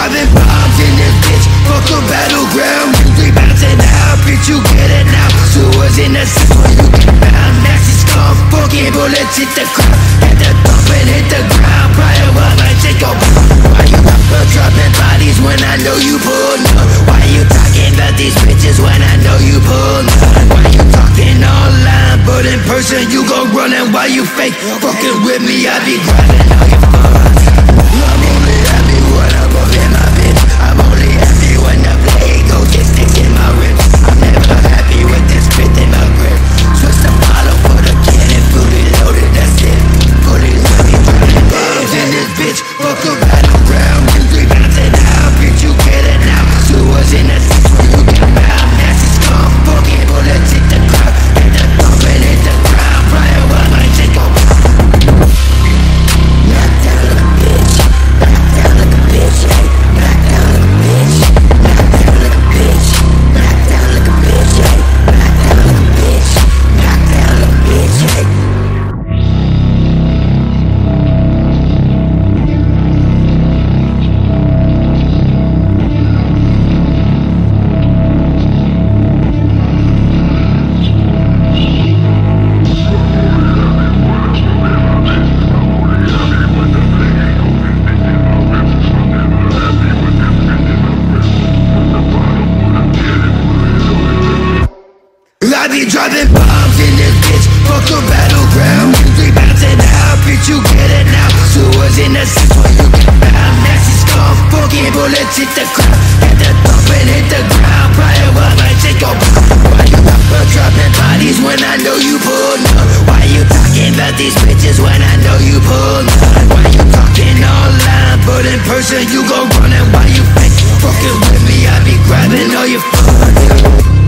dropping bombs in this bitch. Fuck a battleground. We bouncing out, bitch, you get it now. Sewers in the south where you get found. Nasty scum, fucking bullets hit the crowd. Hit the thump and hit the ground. Prior while I take a bow. Why you up dropping bodies when I know you pulled up? Why you talking about these bitches when I know you pulled up? Why you talking online, but in person you go running? Why you fake fucking with me? I be grinding all your fun. I'm only happy when I'm up in my bitch. I'm only happy when the blade go get sticks in my ribs. I'm never happy with this pit in my grip. Twist the bottle for the cannon, fully loaded, that's it. Fully loaded, dropping bombs in this bitch. Fuck a battleground, you three bouncing out, bitch, you get it now. Sewers in the six where you get found. Nasty scum, fucking bullets hit the crowd. Hit the thump and hit the ground, prior while I take a bow. Dropping bombs in this bitch, fuck a battleground. We bouncing out, bitch, you get it now. Sewers in the six where you get found. Nasty scum, fucking bullets hit the crowd. Hit the thump and hit the ground. Prior while I take a bow. Why you up dropping bodies when I know you pulled up? Why you talking about these bitches when I know you pulled up? Why you talking online, but in person you go running? Why you fake fucking with me? I be grabbing all your fun.